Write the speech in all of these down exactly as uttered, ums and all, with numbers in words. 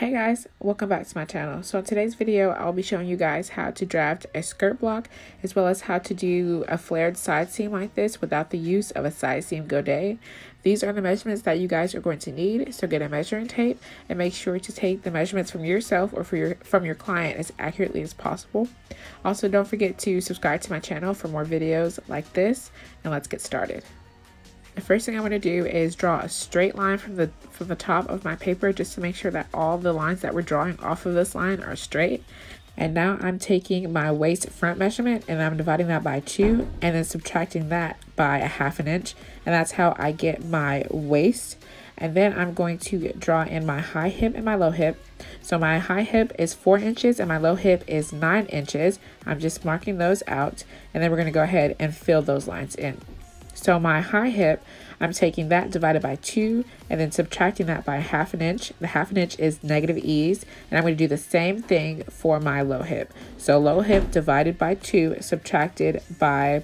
Hey guys, welcome back to my channel. So in today's video, I'll be showing you guys how to draft a skirt block, as well as how to do a flared side seam like this without the use of a side seam godet. These are the measurements that you guys are going to need, so get a measuring tape and make sure to take the measurements from yourself or for your, from your client as accurately as possible. Also, don't forget to subscribe to my channel for more videos like this, and let's get started. The first thing I want to do is draw a straight line from the from the top of my paper, just to make sure that all the lines that we're drawing off of this line are straight. And now I'm taking my waist front measurement and I'm dividing that by two and then subtracting that by a half an inch, and that's how I get my waist. And then I'm going to draw in my high hip and my low hip. So my high hip is four inches and my low hip is nine inches. I'm just marking those out, and then we're going to go ahead and fill those lines in. So my high hip, I'm taking that divided by two and then subtracting that by a half an inch. The half an inch is negative ease, and I'm going to do the same thing for my low hip. So low hip divided by two, subtracted by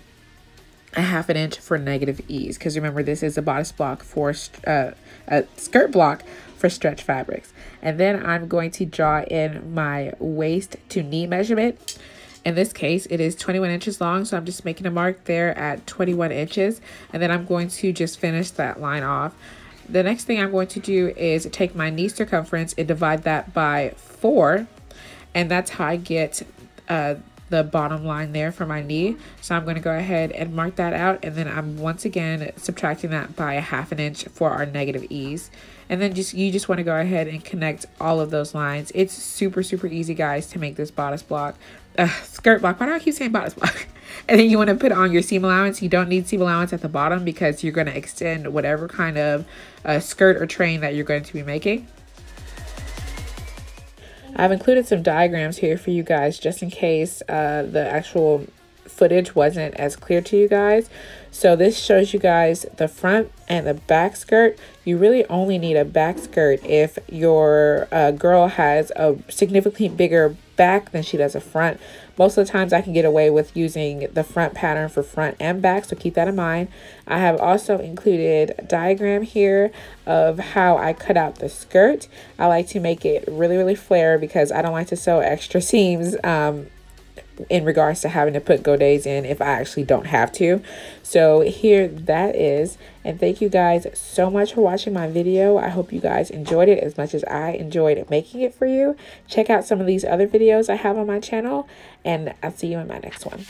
a half an inch for negative ease, because remember, this is a bodice block for uh, a skirt block for stretch fabrics. And then I'm going to draw in my waist to knee measurement. In this case, it is twenty-one inches long, so I'm just making a mark there at twenty-one inches, and then I'm going to just finish that line off. The next thing I'm going to do is take my knee circumference and divide that by four, and that's how I get uh, the bottom line there for my knee. So I'm going to go ahead and mark that out, and then I'm once again subtracting that by a half an inch for our negative ease. And then just you just want to go ahead and connect all of those lines. It's super super easy, guys, to make this bodice block, uh, skirt block. Why do I keep saying bodice block? And then you want to put on your seam allowance. You don't need seam allowance at the bottom because you're going to extend whatever kind of uh, skirt or train that you're going to be making. I've included some diagrams here for you guys just in case uh, the actual footage wasn't as clear to you guys. So this shows you guys the front and the back skirt. You really only need a back skirt if your uh, girl has a significantly bigger back than she does a front. Most of the times I can get away with using the front pattern for front and back, so keep that in mind. I have also included a diagram here of how I cut out the skirt. I like to make it really really flare because I don't like to sew extra seams um, in regards to having to put godets in if I actually don't have to. So here that is, and thank you guys so much for watching my video. I hope you guys enjoyed it as much as I enjoyed making it for you. Check out some of these other videos I have on my channel, and I'll see you in my next one.